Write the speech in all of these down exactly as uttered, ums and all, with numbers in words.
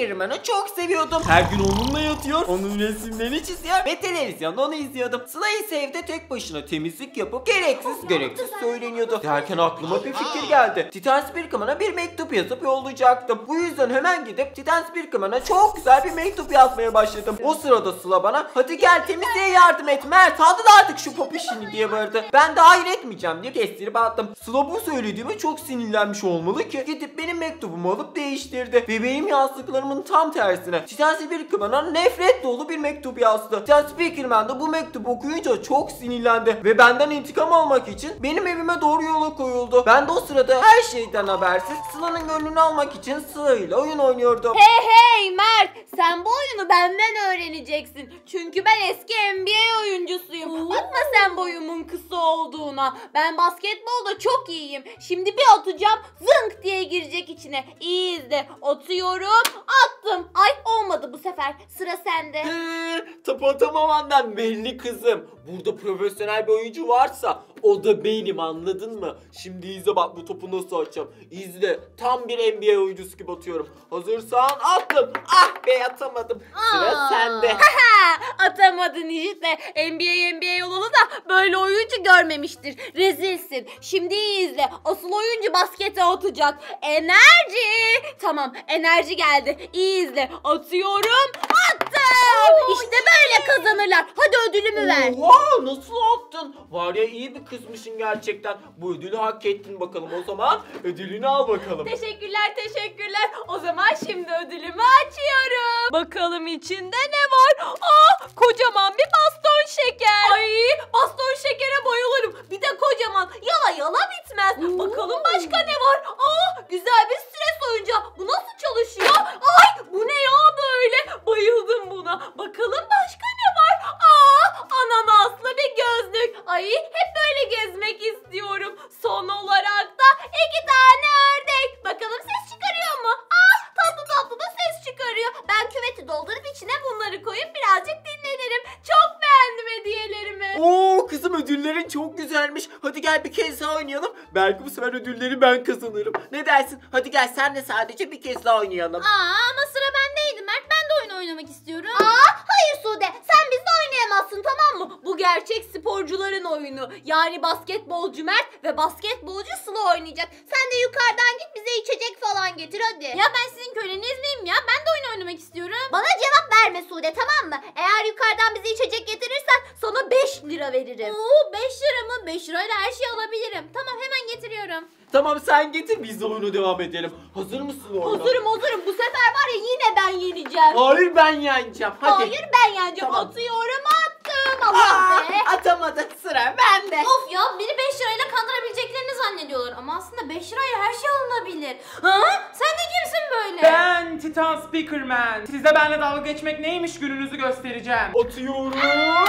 Irman'ı çok seviyordum. Her gün onunla yatıyor, onun resimlerini çiziyor ve televizyonda onu izliyordum. Sıla ise evde tek başına temizlik yapıp gereksiz gereksiz söyleniyordu. Derken aklıma bir fikir geldi. Titan Spirkman'a bir mektup yazıp yollayacaktım. Bu yüzden hemen gidip Titan Spirkman'a çok güzel bir mektup yazmaya başladım. O sırada Sıla bana "Hadi gel temizliğe yardım et Mert, hadi artık şu pop işini" diye bağırdı. Ben de hayır etmeyeceğim diye kestirip attım. Sıla bu söylediğime çok sinirlenmiş olmalı ki gidip benim mektubumu alıp değiştirdi. Bebeğim yastıkları tam tersine Titan Spirkman'a nefret dolu bir mektup yazdı. Titan Spirkman da bu mektubu okuyunca çok sinirlendi ve benden intikam almak için benim evime doğru yola koyuldu. Ben de o sırada her şeyden habersiz Sıla'nın gönlünü almak için Sıla ile oyun oynuyordum. Hey hey Mert, sen bu oyunu benden öğreneceksin. Çünkü ben eski N B A oyuncusuyum. Bakma sen boyumun kısa olduğuna. Ben basketbolda çok iyiyim. Şimdi bir atacağım, zınk diye girecek içine. İyi izle. Atıyorum. Attım. Ay olmadı bu sefer. Sıra sende. Hıı. Topu atamamamdan belli kızım. Burada profesyonel bir oyuncu varsa o da benim, anladın mı? Şimdi izle bak bu topu nasıl açacağım. İzle. Tam bir N B A oyuncusu gibi atıyorum. Hazırsan attım. Ah be atamadım. Sıra Aa. sende. Atamadın işte. N B A N B A olalı da böyle oyuncu görmemiştir. Rezilsin. Şimdi iyi izle. Asıl oyuncu baskete atacak. Enerji. Tamam. Enerji geldi. İyi izle. Atıyorum. Attım. Oo, işte böyle kazanırlar. Hadi ödülümü ver. Oha, nasıl attın? Var ya, iyi bir kızmışsın gerçekten. Bu ödülü hak ettin bakalım. O zaman ödülünü al bakalım. Teşekkürler teşekkürler. O zaman şimdi ödülümü açıyorum. Bakalım içinde ne var? Aa, kocaman bir baston şeker. Ay, baston şekere bayılırım. Bir de kocaman. Yala yala bitmez. Oo. Bakalım başka ne var? Aa, güzel bir stres oyuncağı. Bu nasıl çalışıyor? Ay, bu ne ya böyle? Bayıldım buna. Bakalım başka ne var? Aa, ananaslı bir gözlük. Ay, hep böyle gezmek istiyorum. Son olarak da iki tane ördek. Bakalım ses çıkarıyor mu? Aa, tatlı tatlı da ses çıkarıyor. Ben küveti doldurup içine bunları koyup birazcık dinlenirim. Çok beğendim hediyelerimi. Oo kızım, ödüllerin çok güzelmiş. Hadi gel bir kez daha oynayalım. Belki bu sefer ödülleri ben kazanırım. Ne dersin? Hadi gel sen de sadece bir kez daha oynayalım. Aa, ama sıra bendeydi Mert. Ben de oyun oynamak istiyorum. Aa, hayır Sude. Sen bizle oynayamazsın, tamam mı? Bu gerçek sporcuların oyunu. Yani basketbolcu Mert ve basketbolcu Sıla oynayacak. Sen de yukarıdan git bize içecek falan getir hadi. Ya ben sizin köleniz miyim ya? Ben de oyun oynamak istiyorum. Bana cevap verme Sude, tamam mı? Eğer yukarıdan bize içecek getirirsen sana beş lira veririm. Oo, beş lira mı? beş lirayla her şeyi alabilirim. Tamam, hemen getiriyorum. Tamam, sen getir, biz de oyunu devam edelim. Hazır mısın orada? Hazırım hazırım. Bu sefer var ya yine ben yeneceğim. Hayır, ben yeneceğim. Hadi. Hayır, ben yeneceğim. Tamam. Atıyorum, attım. Allah Aa, be. Atamadık, sıra bende. Of ya, beni beş lirayla kandırabileceklerini zannediyorlar. Ama aslında beş lirayla her şey alınabilir. Ha? Sen de kimsin böyle? Ben Titan Spirkman. Size benimle dalga geçmek neymiş gününüzü göstereceğim. Atıyorum. Aa,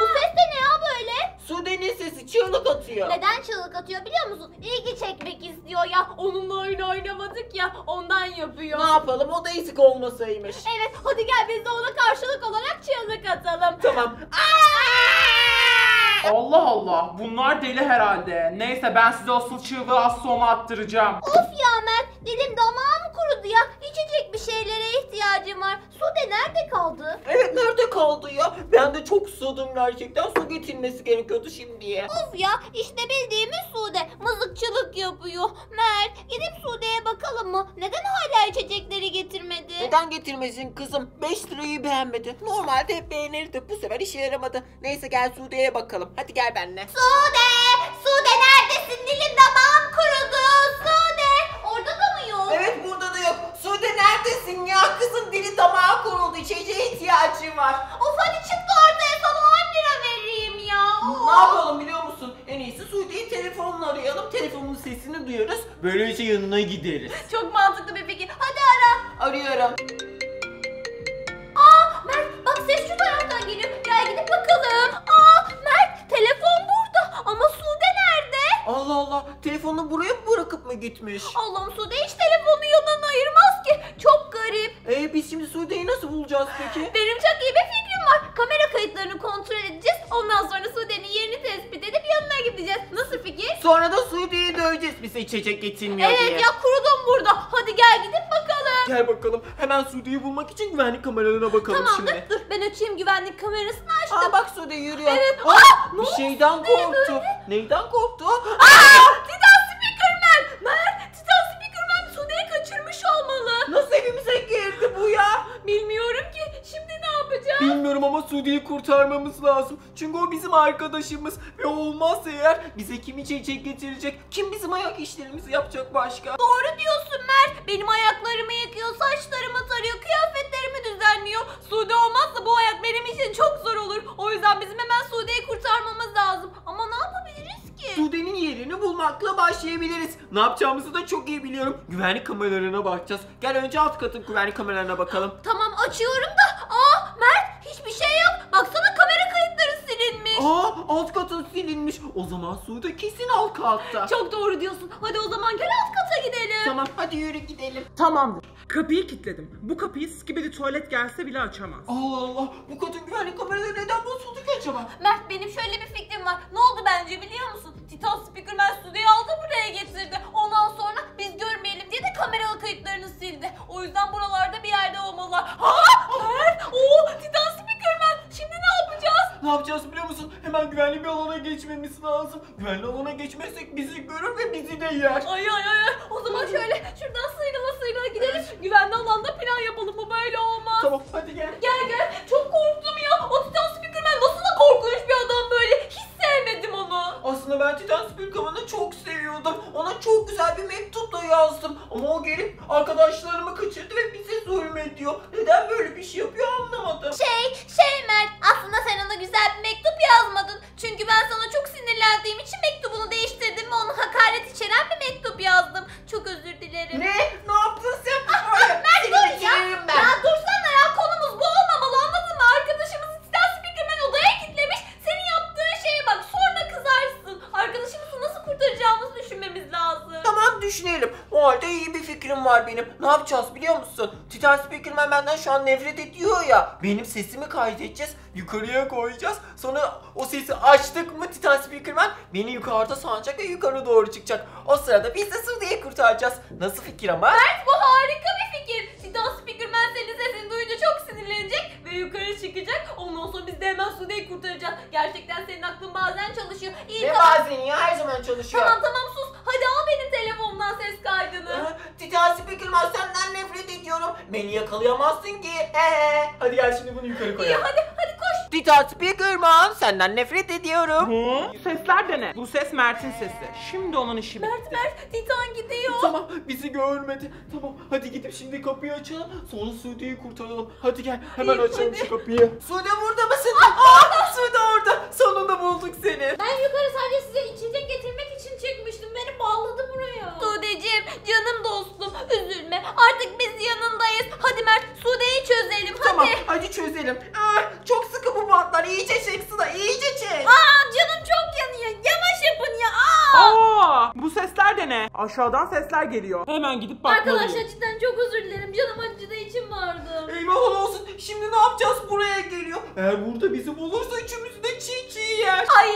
bu ses de ne ya böyle? Sude'nin sesi, çığlık atıyor. Neden çığlık atıyor biliyor musun? İlgi çekmek istiyor ya. Onunla oyun oynamadık ya, ondan yapıyor. Ne yapalım, o da eksik olmasaymış. Evet, hadi gel biz de ona karşılık olarak çığlık atalım. Tamam. Allah Allah, bunlar deli herhalde. Neyse, ben size asıl çığlığı az sonra attıracağım. Of ya Mert, dilim damağım kurudu ya. İçecek bir şeylere ihtiyacım var. Sude nerede kaldı? Evet, nerede kaldı ya? Ben de çok susadım gerçekten. Su getirmesi gerekiyordu şimdiye. Of ya, işte bildiğimiz Sude mızıkçılık yapıyor. Mert, gidip Sude'ye bakalım mı? Neden hala içecekleri getirmedi? Neden getirmesin kızım? beş lirayı beğenmedi. Normalde hep beğenirdi. Bu sefer işe yaramadı. Neyse, gel Sude'ye bakalım. Hadi gel benimle. Sude! Sude neredesin? Dilim damağım kurudu. Sude! Orada da mı yok? Evet, burada da yok. Sude neredesin ya? Kızım dili damağı kuruldu. İçeceğe ihtiyacım var. Of, hadi çık da ortaya, sana on lira vereyim ya. Oo. Ne yapalım biliyor musun? En iyisi Sude'yi telefonla arayalım. Telefonun sesini duyarız. Böylece yanına gideriz. Çok mantıklı bir fikir. Hadi ara. Arıyorum. Aa Mert, bak ses şu taraftan geliyor. Gel gidip bakalım. Aa Mert, telefon burada ama Sude nerede? Allah Allah, telefonu buraya mı bırakıp mı gitmiş? Allah'ım, Sude hiç telefonu yanına ayırmaz ki. Çok garip. Ee, biz şimdi Sude'yi nasıl bulacağız peki? Benim çok iyi bir fikrim var. Kamera kayıtlarını kontrol edeceğiz. Ondan sonra Sude'nin yerini tespit edip yanına gideceğiz. Nasıl fikir? Sonra da Sude'yi döveceğiz bize içecek getirmiyor diye. Evet ya, kurudum burada. Hadi gel gidip bakalım. Gel bakalım. Hemen Sude'yi bulmak için güvenlik kameralarına bakalım tamam, şimdi. Tamam dur, dur ben açayım, güvenlik kamerasını açtım. Aa bak Sude yürüyor. Evet. Aa, Aa, bir şeyden korktu. Böyle? Neyden korktu? Aa! Titan Spikerman. Mert, Titan Spikerman Sude'yi kaçırmış olmalı. Nasıl evimize girdi bu ya? Bilmiyorum ki. Şimdi ne yapacağız? Bilmiyorum ama Sude'yi kurtarmamız lazım. Çünkü o bizim arkadaşımız. Ve olmazsa eğer bize kim içecek getirecek? Kim bizim ayak işlerimizi yapacak başka? Doğru diyorsun Mert. Benim ayaklarımı yıkıyor, saçlarımı tarıyor, kıyafetlerimi düzenliyor. Sude olmazsa bu hayat benim için çok zor olur. O yüzden bizim hemen Sude'yi kurtarmamız lazım. Ama ne yapabiliriz ki? Sude'nin yerini bulmakla başlayabiliriz. Ne yapacağımızı da çok iyi biliyorum. Güvenlik kameralarına bakacağız. Gel önce alt katın güvenlik kameralarına bakalım. Tamam açıyorum da. Aa Mert, hiçbir şey yok. Baksana kamera kayıtları silinmiş. Aa alt katın silinmiş. O zaman Sude kesin alt katta. Çok doğru diyorsun. Hadi o zaman gel alt kata gidelim. Tamam hadi yürü gidelim. Tamamdır. Kapıyı kilitledim. Bu kapıyı skibidi tuvalet gelse bile açamaz. Allah Allah. Bu katın güvenlik kameraları neden bozuldu ki acaba? Mert benim şöyle bir fikrim var. Ne oldu bence biliyor musun? Titan Spikerman Sude'yi aldı buraya getirdi. Ondan sonra biz görmeyelim diye de kameralı kayıtlarını sildi. O yüzden buralarda bir yerde olmalılar. Ha! Mert! Oo! Titan Spikerman! Şimdi ne yapacağız? Ne yapacağız biliyor musun? Hemen güvenli bir alana geçmemiz lazım. Güvenli alana geçmezsek bizi görür ve bizi de yer. Ay ay ay! O zaman şöyle şuradan sıyrıla sıyrıla gidelim. Güvenli alanda plan yapalım. Bu böyle olmaz. Tamam hadi gel. Gel gel. Çok korktum ya. O Titan Spikerman nasıl da korkunç bir adam böyle. Hiç sevmedim onu. Aslında ben Titan Spikerman'ı çok seviyordum. Ona çok güzel bir mektupla yazdım. Ama o gelip arkadaşlarımı kaçırdı ve bize zulmediyor. Neden böyle bir şey yapıyor anlamadım. Şey, şey Mert. Aslında sen ona güzel bir mektup yazmadın. Çünkü ben sana çok sinirlendiğim için mektubunu değiştirdim ve ona hakaret içeren bir mektup yazdım. Çok özür dilerim. Ne? Ne yaptın sen? Hayır, Mert dur ya. Ben. Ya dursana ya. Konumuz bu olmamalı anladın mı? Arkadaşımız Titan Spikerman odaya kilitlemiş. Senin yaptığın şeye bak. Sonra kızarsın. Arkadaşımızı nasıl kurtaracağımızı düşünmemiz lazım. Tamam düşünelim. O halde iyi bir fikrim var benim. Ne yapacağız biliyor musun? Titan Spikerman benden şu an nefret ediyor ya. Benim sesimi kaydedeceğiz. Yukarıya koyacağız. Sonra o sesi açtık mı Titan Spikerman beni yukarıda sanacak ve yukarı doğru çıkacak. O sırada biz de Sude'yi kurtaracağız. Nasıl fikir ama? Mert bu harika bir fikir. Titan Spikerman senin sesini duyunca çok sinirlenecek ve yukarı çıkacak. Ondan sonra biz de hemen Sude'yi kurtaracağız. Gerçekten senin aklın bazen çalışıyor. İyi, ne tamam. Bazen ya her zaman çalışıyor. Tamam tamam sus. Hadi al benim telefonumdan ses kaydını. Titan Spikerman senden nefret ediyorum. Beni yakalayamazsın ki. Ee, hadi gel şimdi bunu yukarı koyalım. Hadi hadi koy. Titan Spikerman senden nefret ediyorum. Hı? Sesler de ne? Bu ses Mert'in sesi. Şimdi onun işi bitti. Mert Mert Titan gidiyor. Tamam bizi görmedi. Tamam hadi gidip şimdi kapıyı açalım. Sonra Sude'yi kurtaralım. Hadi gel hemen İyi, açalım hadi. Şu kapıyı. Sude burada mısın? Aa, Aa Sude orada. Sonunda bulduk seni. Ben yukarı sadece size içecek getirmek için çıkmıştım. Beni bağladı buraya. Sudeciğim canım dostum üzülme. Artık biz yanındayız. Hadi Mert Sude'yi çözelim hadi. Tamam hadi çözelim. Aa, çok sıkı bu bantlar. İyice çek Sıla iyice çek. Aa canım çok yanıyor. Yavaş yapın ya. Aa. Aa bu sesler de ne? Aşağıdan sesler geliyor. Hemen gidip bakmalıyım. Arkadaşlar cidden çok özür dilerim. Canım acıda içim vardı. Eyvah olsun. Şimdi ne yapacağız? Buraya geliyor. Eğer burada bizi bulursa üçümüzü de çiğ çiğ yer. Ay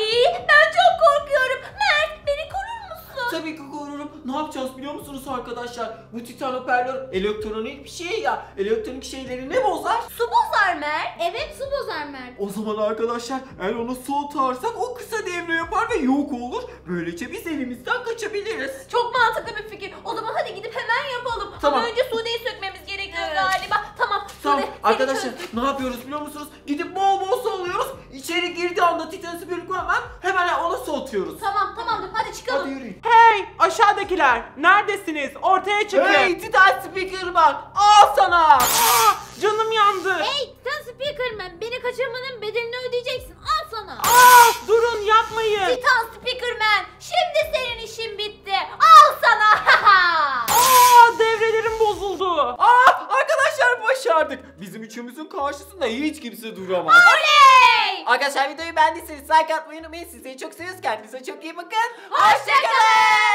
ben çok korkuyorum. Mert beni korur musun? Tabii ki korurum. Ne yapacağız biliyor musunuz arkadaşlar? Bu titan hoparlör elektronik bir şey ya. Elektronik şeyleri ne bozar? Su bozar Mert. Evet su bozar Mert. O zaman arkadaşlar eğer ona su atarsak o kısa devre yapar ve yok olur. Böylece biz evimizden kaçabiliriz. Çok mantıklı bir fikir. O zaman hadi gidip hemen yapalım. Tamam. Ama önce Sude'yi sökmemiz gerekiyor evet. Galiba. Tamam Sude. Tamam. Arkadaşlar çözdük. Ne yapıyoruz biliyor musunuz? Gidip bol bol su alıyoruz. İçeri girdiği anda Titan Spikerman hemen hemen ona su atıyoruz. Tamam tamamdır hadi çıkalım. Hadi yürüyün. Hey aşağıdaki neredesiniz? Ortaya çıkın. Hey Titan Spikerman, al sana. Aa, canım yandı. Hey Titan Spikerman, beni kaçırmanın bedelini ödeyeceksin. Al sana. Aa, durun yapmayın. Titan Spikerman, şimdi senin işin bitti. Al sana. Aa, devrelerim bozuldu. Aa, arkadaşlar başardık. Bizim üçümüzün karşısında hiç kimse duramaz. Oley! Arkadaşlar videoyu beğendiyseniz like atmayı unutmayın. Sizi çok seviyoruz. Kendinize çok iyi bakın. Hoşçakalın.